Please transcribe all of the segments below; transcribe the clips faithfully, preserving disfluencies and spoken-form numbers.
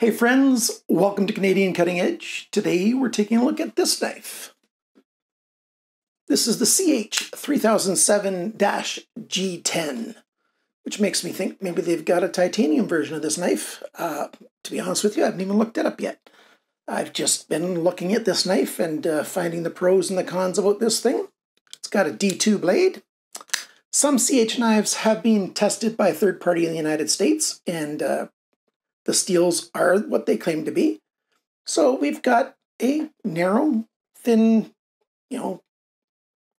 Hey friends, welcome to Canadian Cutting Edge. Today we're taking a look at this knife. This is the C H three thousand seven G ten, which makes me think maybe they've got a titanium version of this knife. Uh, to be honest with you, I haven't even looked it up yet. I've just been looking at this knife and uh, finding the pros and the cons about this thing. It's got a D two blade. Some C H knives have been tested by a third party in the United States, and uh, the steels are what they claim to be. So we've got a narrow, thin, you know,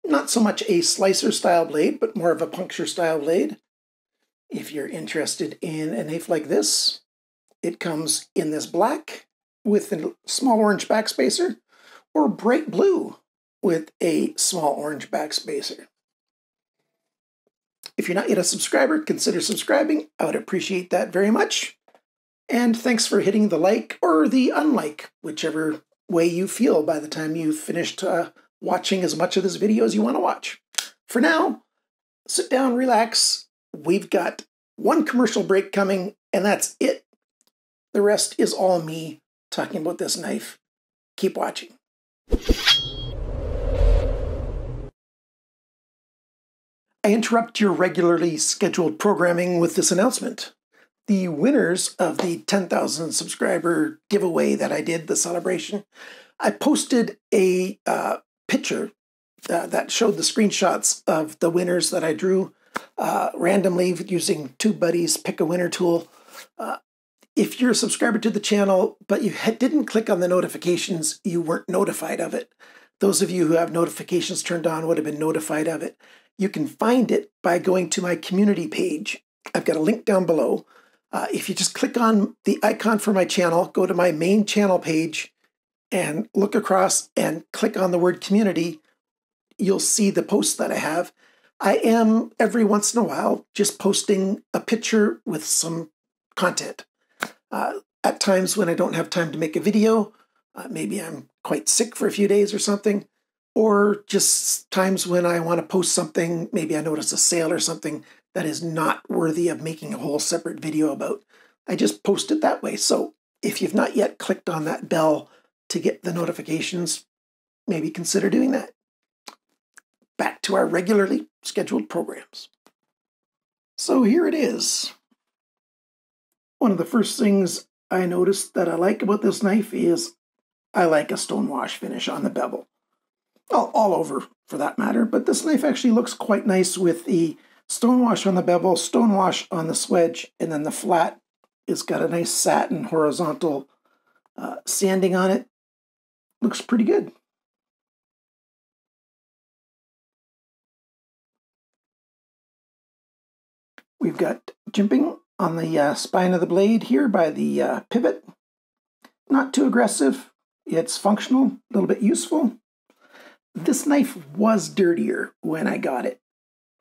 not so much a slicer style blade, but more of a puncture style blade. If you're interested in a knife like this, it comes in this black with a small orange backspacer, or bright blue with a small orange backspacer. If you're not yet a subscriber, consider subscribing. I would appreciate that very much. And thanks for hitting the like or the unlike, whichever way you feel by the time you've finished uh, watching as much of this video as you want to watch. For now, sit down, relax. We've got one commercial break coming, and that's it. The rest is all me talking about this knife. Keep watching. I interrupt your regularly scheduled programming with this announcement. The winners of the ten thousand subscriber giveaway that I did, the celebration, I posted a uh, picture uh, that showed the screenshots of the winners that I drew uh, randomly using TubeBuddy's Pick a Winner tool. Uh, if you're a subscriber to the channel, but you didn't click on the notifications, you weren't notified of it. Those of you who have notifications turned on would have been notified of it. You can find it by going to my community page. I've got a link down below. Uh, if you just click on the icon for my channel, go to my main channel page and look across and click on the word community, you'll see the posts that I have. I am, every once in a while, just posting a picture with some content. Uh, at times when I don't have time to make a video, uh, maybe I'm quite sick for a few days or something, or just times when I want to post something, maybe I notice a sale or something that is not worthy of making a whole separate video about. I just post it that way. So if you've not yet clicked on that bell to get the notifications, maybe consider doing that. Back to our regularly scheduled programs. So here it is. One of the first things I noticed that I like about this knife is I like a stonewash finish on the bevel. All, all over, for that matter. But this knife actually looks quite nice with the stonewash on the bevel, stonewash on the swedge, and then the flat has got a nice satin horizontal uh, sanding on it. Looks pretty good. We've got jimping on the uh, spine of the blade here by the uh, pivot. Not too aggressive. It's functional, a little bit useful. This knife was dirtier when I got it.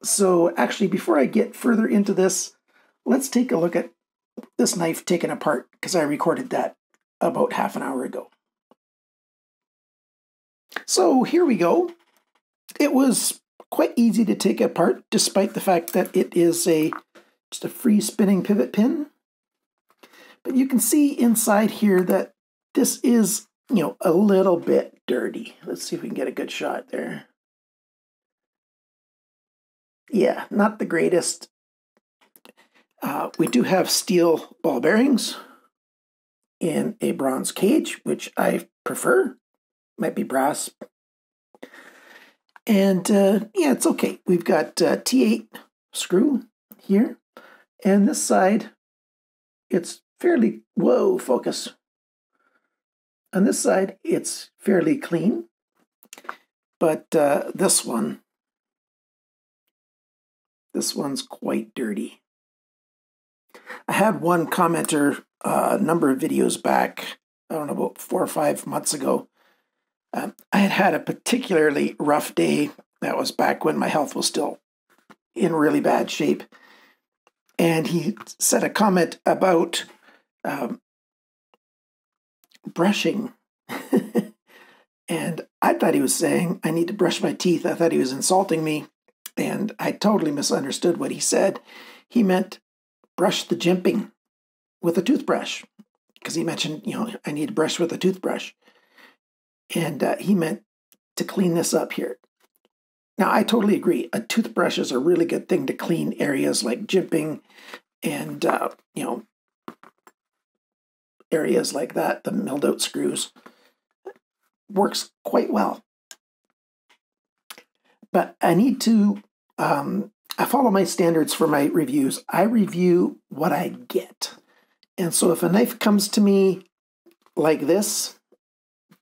So actually, before I get further into this, let's take a look at this knife taken apart, because I recorded that about half an hour ago. So here we go. It was quite easy to take apart, despite the fact that it is a just a free spinning pivot pin. But you can see inside here that this is, you know, a little bit dirty. Let's see if we can get a good shot there. Yeah, not the greatest. Uh, we do have steel ball bearings in a bronze cage, which I prefer. Might be brass. And uh, yeah, it's okay. We've got uh, T eight screw here. And this side, it's fairly, whoa, focus. On this side, it's fairly clean. But uh, this one, This one's quite dirty. I had one commenter uh, a number of videos back, I don't know, about four or five months ago. Um, I had had a particularly rough day. That was back when my health was still in really bad shape. And he said a comment about um, brushing. And I thought he was saying, I need to brush my teeth. I thought he was insulting me. And I totally misunderstood what he said. He meant brush the jimping with a toothbrush. because he mentioned, you know, I need to brush with a toothbrush. And uh, he meant to clean this up here. Now, I totally agree. A toothbrush is a really good thing to clean areas like jimping and, uh, you know, areas like that, the milled out screws. Works quite well. But I need to, um, I follow my standards for my reviews. I review what I get. And so if a knife comes to me like this,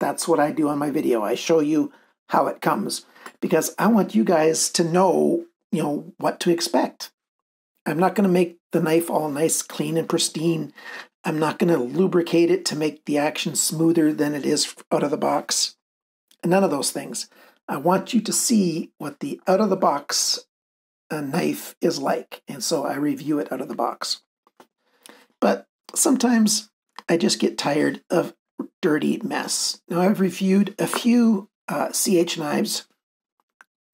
that's what I do on my video. I show you how it comes because I want you guys to know, you know, what to expect. I'm not going to make the knife all nice, clean, and pristine. I'm not going to lubricate it to make the action smoother than it is out of the box. None of those things. I want you to see what the out-of-the-box knife is like, and so I review it out of the box. But sometimes I just get tired of dirty mess. Now, I've reviewed a few uh, C H knives,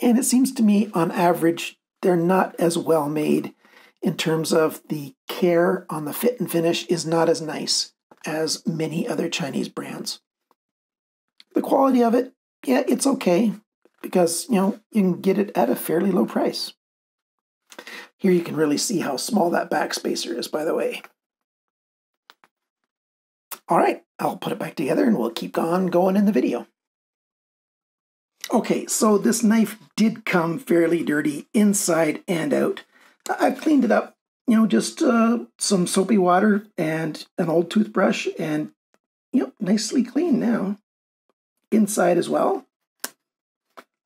and it seems to me, on average, they're not as well made in terms of the care on the fit and finish is not as nice as many other Chinese brands. The quality of it, yeah, it's okay because, you know, you can get it at a fairly low price. Here you can really see how small that back spacer is, by the way. All right, I'll put it back together and we'll keep on going in the video. Okay, so this knife did come fairly dirty inside and out. I've cleaned it up, you know, just uh, some soapy water and an old toothbrush and, you know, nicely clean now. Inside as well.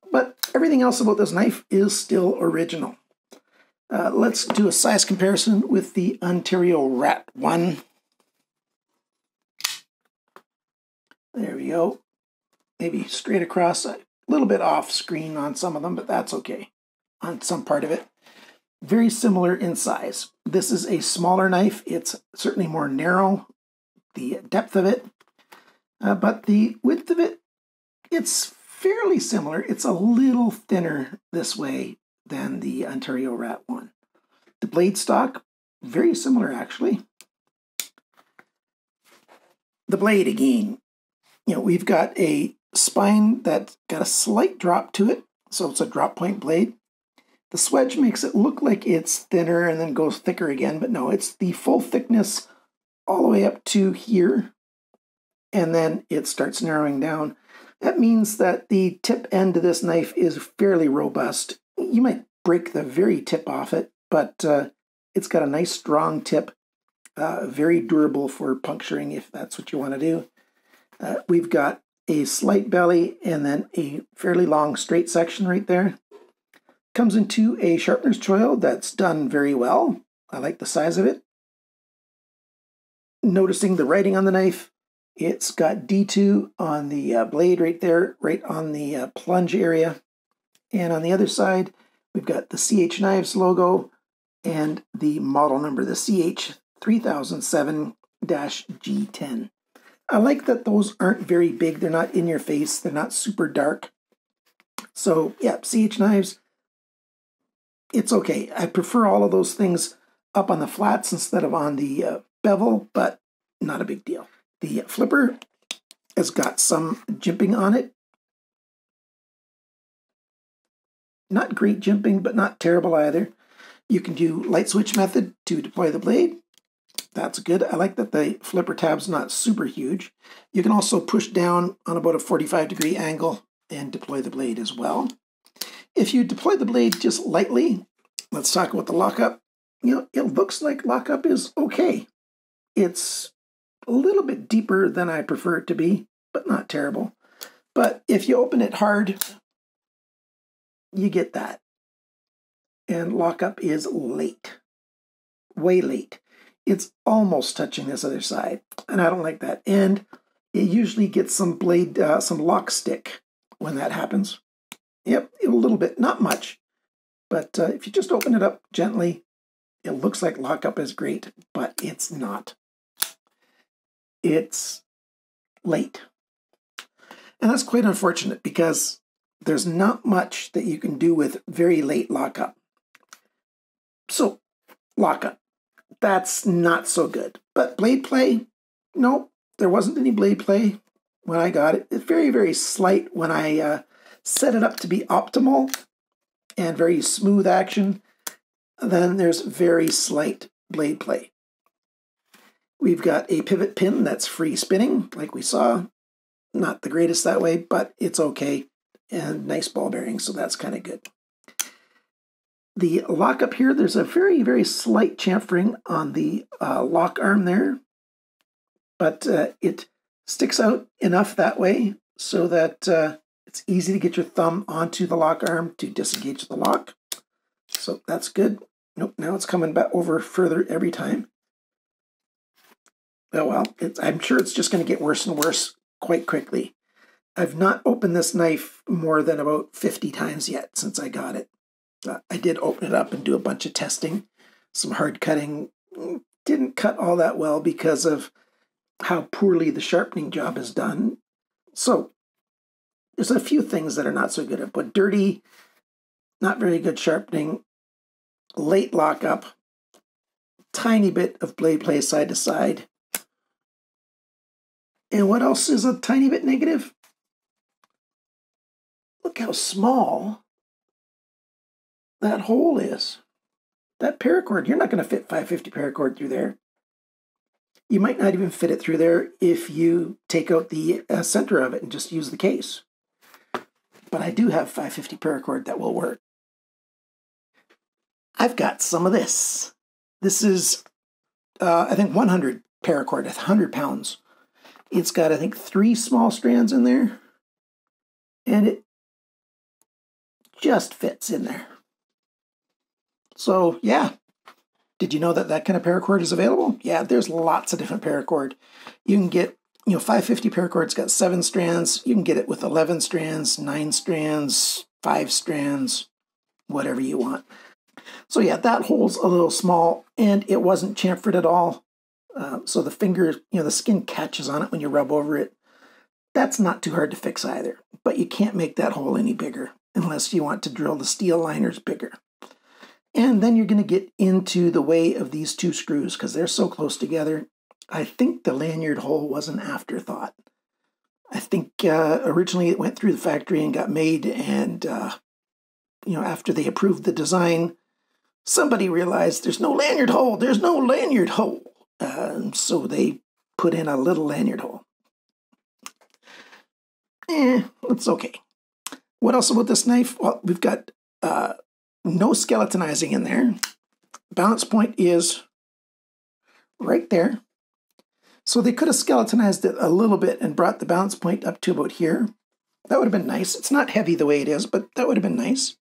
But everything else about this knife is still original. Uh, let's do a size comparison with the Ontario RAT one. There we go. Maybe straight across, a little bit off screen on some of them, but that's okay on some part of it. Very similar in size. This is a smaller knife. It's certainly more narrow, the depth of it, uh, but the width of it, it's fairly similar. It's a little thinner this way than the Ontario RAT one. The blade stock, very similar actually. The blade again. You know, we've got a spine that's got a slight drop to it, so it's a drop point blade. The swedge makes it look like it's thinner and then goes thicker again, but no, it's the full thickness all the way up to here, and then it starts narrowing down. That means that the tip end of this knife is fairly robust. You might break the very tip off it, but uh, it's got a nice strong tip, uh, very durable for puncturing if that's what you want to do. Uh, we've got a slight belly and then a fairly long straight section right there. Comes into a sharpener's choil that's done very well. I like the size of it. Noticing the writing on the knife, it's got D two on the uh, blade right there, right on the uh, plunge area. And on the other side, we've got the C H Knives logo and the model number, the C H three thousand seven dash G ten. I like that those aren't very big. They're not in your face. They're not super dark. So, yeah, C H Knives, it's okay. I prefer all of those things up on the flats instead of on the uh, bevel, but not a big deal. The flipper has got some jimping on it. Not great jimping, but not terrible either. You can do light switch method to deploy the blade. That's good. I like that the flipper tab's not super huge. You can also push down on about a forty-five degree angle and deploy the blade as well. If you deploy the blade just lightly, let's talk about the lockup. You know, it looks like lockup is okay. It's a little bit deeper than I prefer it to be, but not terrible. But if you open it hard, you get that. And lockup is late. Way late. It's almost touching this other side, and I don't like that. And it usually gets some blade, uh, some lock stick when that happens. Yep, a little bit, not much. But uh, if you just open it up gently, it looks like lockup is great, but it's not. It's late. And that's quite unfortunate because there's not much that you can do with very late lockup. So, lockup. That's not so good. But blade play, no, there wasn't any blade play when I got it. It's very, very slight when I uh, set it up to be optimal and very smooth action. Then there's very slight blade play. We've got a pivot pin that's free spinning, like we saw. Not the greatest that way, but it's okay. And nice ball bearing, so that's kind of good. The lock up here, there's a very, very slight chamfering on the uh, lock arm there, but uh, it sticks out enough that way so that uh, it's easy to get your thumb onto the lock arm to disengage the lock. So that's good. Nope, now it's coming back over further every time. Oh well, it's, I'm sure it's just going to get worse and worse quite quickly. I've not opened this knife more than about fifty times yet since I got it. Uh, I did open it up and do a bunch of testing, some hard cutting. Didn't cut all that well because of how poorly the sharpening job is done. So there's a few things that are not so good at, but dirty, not very good sharpening, late lockup, tiny bit of blade play side to side. And what else is a tiny bit negative? Look how small that hole is. That paracord, you're not going to fit five fifty paracord through there. You might not even fit it through there if you take out the uh, center of it and just use the case. But I do have five fifty paracord that will work. I've got some of this. This is, uh, I think, one hundred paracord, one hundred pounds. It's got, I think, three small strands in there. And it just fits in there. So, yeah. Did you know that that kind of paracord is available? Yeah, there's lots of different paracord. You can get, you know, five fifty paracord's got seven strands. You can get it with eleven strands, nine strands, five strands, whatever you want. So, yeah, that hole's a little small, and it wasn't chamfered at all. Uh, so the finger, you know, the skin catches on it when you rub over it. That's not too hard to fix either, but you can't make that hole any bigger unless you want to drill the steel liners bigger. And then you're going to get into the way of these two screws because they're so close together. I think the lanyard hole was an afterthought. I think uh, originally it went through the factory and got made, and, uh, you know, after they approved the design, somebody realized there's no lanyard hole, there's no lanyard hole. Uh, so they put in a little lanyard hole. Eh, it's okay. What else about this knife? Well, we've got uh, no skeletonizing in there. Balance point is right there. So they could have skeletonized it a little bit and brought the balance point up to about here. That would have been nice. It's not heavy the way it is, but that would have been nice.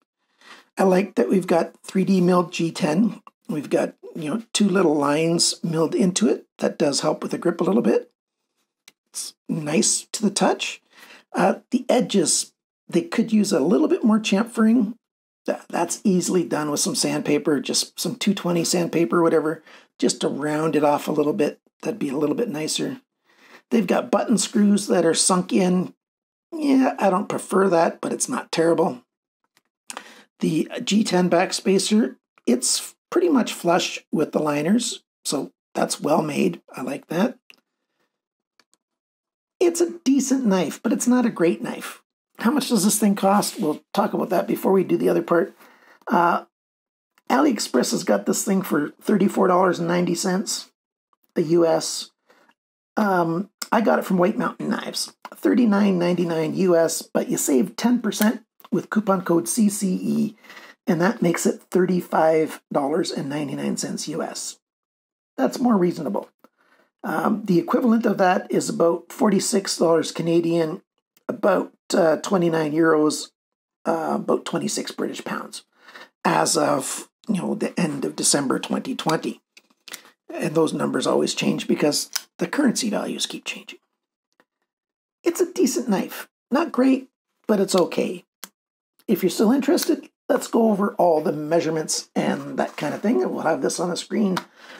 I like that we've got three D milled G ten. We've got, you know, two little lines milled into it. That does help with the grip a little bit. It's nice to the touch. Uh, the edges, they could use a little bit more chamfering. That's easily done with some sandpaper, just some two twenty sandpaper, whatever, just to round it off a little bit. That'd be a little bit nicer. They've got button screws that are sunk in. Yeah, I don't prefer that, but it's not terrible. The G ten backspacer, it's pretty much flush with the liners, so that's well made. I like that. It's a decent knife, but it's not a great knife. How much does this thing cost? We'll talk about that before we do the other part. Uh, AliExpress has got this thing for thirty-four ninety the U S. Um, I got it from White Mountain Knives, thirty-nine ninety-nine U S, but you save ten percent with coupon code C C E. And that makes it thirty-five ninety-nine U S. That's more reasonable. Um, the equivalent of that is about forty-six dollars Canadian, about uh, twenty-nine euros, uh, about twenty-six British pounds, as of, you know, the end of December twenty twenty. And those numbers always change because the currency values keep changing. It's a decent knife. Not great, but it's okay. If you're still interested, let's go over all the measurements and that kind of thing. And we'll have this on the screen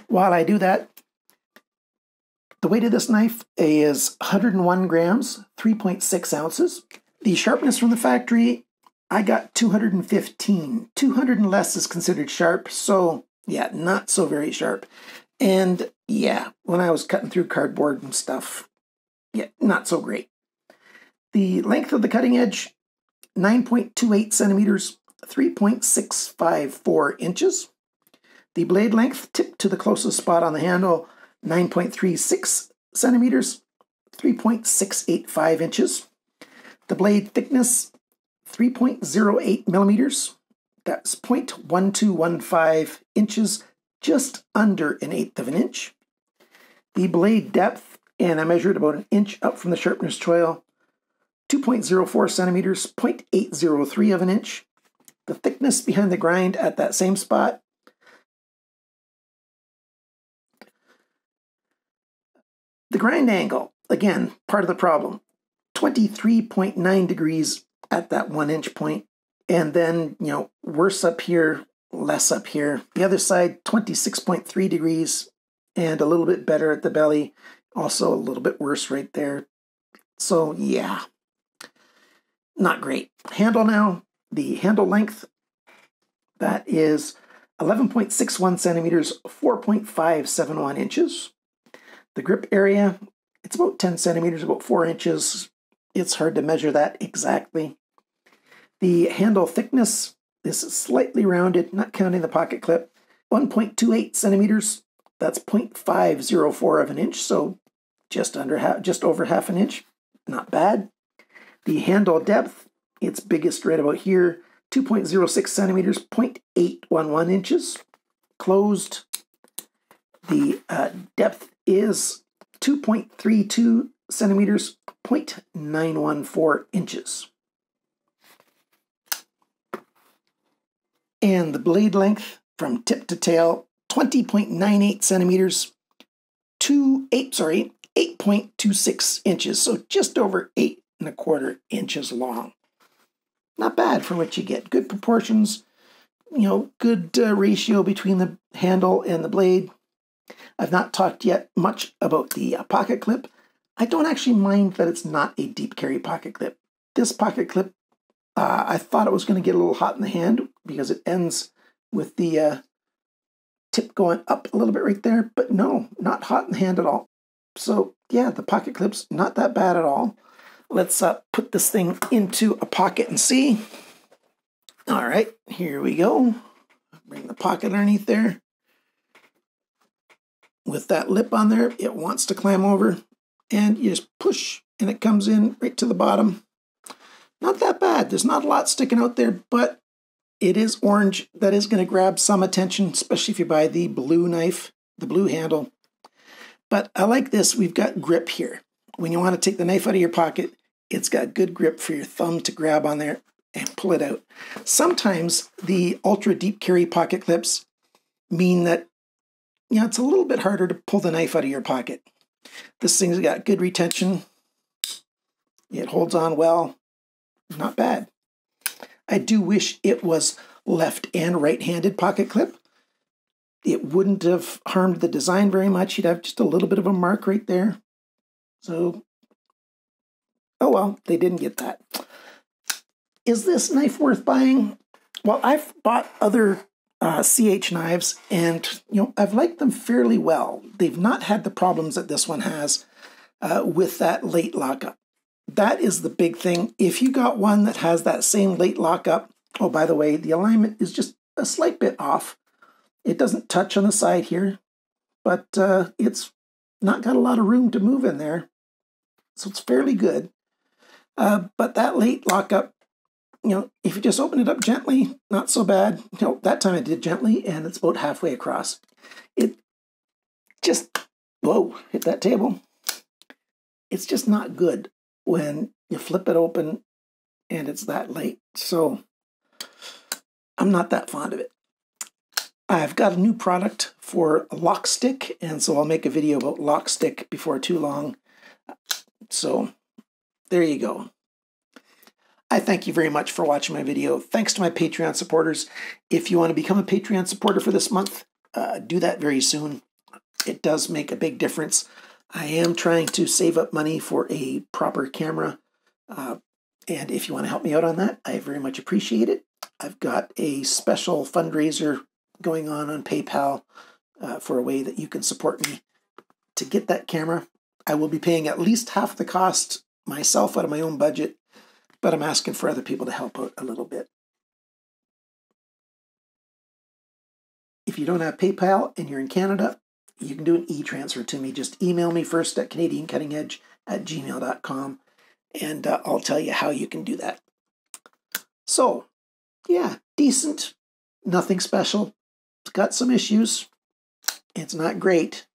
while I do that. The weight of this knife is one hundred one grams, three point six ounces. The sharpness from the factory, I got two hundred fifteen. two hundred and less is considered sharp, so yeah, not so very sharp. And Yeah, when I was cutting through cardboard and stuff, yeah, not so great. The length of the cutting edge, nine point two eight centimeters, three point six five four inches. The blade length, tipped to the closest spot on the handle, nine point three six centimeters, three point six eight five inches. The blade thickness, three point zero eight millimeters. That's zero point one two one five inches, just under an eighth of an inch. The blade depth, and I measured about an inch up from the sharpener's choil, two point zero four centimeters, zero point eight zero three of an inch. The thickness behind the grind at that same spot, the grind angle, again, part of the problem, twenty-three point nine degrees at that one inch point. And then, you know, worse up here, less up here. The other side, twenty-six point three degrees and a little bit better at the belly. Also a little bit worse right there. So yeah, not great. Handle now, the handle length, that is eleven point six one centimeters, four point five seven one inches. The grip area, it's about ten centimeters, about four inches. It's hard to measure that exactly. The handle thickness, this is slightly rounded, not counting the pocket clip, one point two eight centimeters. That's zero point five zero four of an inch, so just under half, just over half an inch. Not bad. The handle depth, it's biggest right about here, two point zero six centimeters, zero point eight one one inches. Closed. The uh, depth is two point three two centimeters, zero point nine one four inches. And the blade length from tip to tail, twenty point nine eight centimeters, two, eight, sorry, eight point two six inches, so just over eight and a quarter inches long. Not bad for what you get. Good proportions, you know, good uh, ratio between the handle and the blade. I've not talked yet much about the uh, pocket clip. I don't actually mind that it's not a deep carry pocket clip. This pocket clip, uh, I thought it was going to get a little hot in the hand because it ends with the uh, tip going up a little bit right there, but no, not hot in the hand at all. So yeah, the pocket clip's not that bad at all. Let's uh, put this thing into a pocket and see. All right, here we go. Bring the pocket underneath there. With that lip on there, it wants to climb over, and you just push and it comes in right to the bottom. Not that bad. There's not a lot sticking out there, but it is orange. That is going to grab some attention, especially if you buy the blue knife, the blue handle. But I like this. We've got grip here. When you want to take the knife out of your pocket, it's got good grip for your thumb to grab on there and pull it out. Sometimes the ultra deep carry pocket clips mean that, you know, it's a little bit harder to pull the knife out of your pocket. This thing's got good retention. It holds on well. Not bad. I do wish it was left and right-handed pocket clip. It wouldn't have harmed the design very much. You'd have just a little bit of a mark right there. So, oh well, they didn't get that. Is this knife worth buying? Well, I've bought other uh, C H knives, and you know, I've liked them fairly well. They've not had the problems that this one has uh, with that late lockup. That is the big thing. If you got one that has that same late lockup, oh, by the way, the alignment is just a slight bit off. It doesn't touch on the side here, but uh, it's not got a lot of room to move in there. So it's fairly good. Uh, but that late lockup, you know, if you just open it up gently, not so bad. You know, that time I did gently, and it's about halfway across. It just, whoa, hit that table. It's just not good when you flip it open and it's that late. So I'm not that fond of it. I've got a new product for lock stick, and so I'll make a video about lock stick before too long. So there you go. I thank you very much for watching my video. Thanks to my Patreon supporters. If you want to become a Patreon supporter for this month, uh, do that very soon. It does make a big difference. I am trying to save up money for a proper camera, uh, and if you want to help me out on that, I very much appreciate it. I've got a special fundraiser going on on PayPal uh, for a way that you can support me to get that camera. I will be paying at least half the cost myself out of my own budget, but I'm asking for other people to help out a little bit. If you don't have PayPal and you're in Canada, you can do an e-transfer to me. Just email me first at Canadian Cutting Edge at gmail dot com, and uh, I'll tell you how you can do that. So, yeah, decent, nothing special. It's got some issues. It's not great.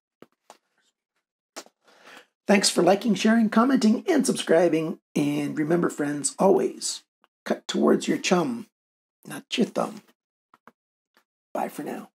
Thanks for liking, sharing, commenting, and subscribing. And remember, friends, always cut towards your chum, not your thumb. Bye for now.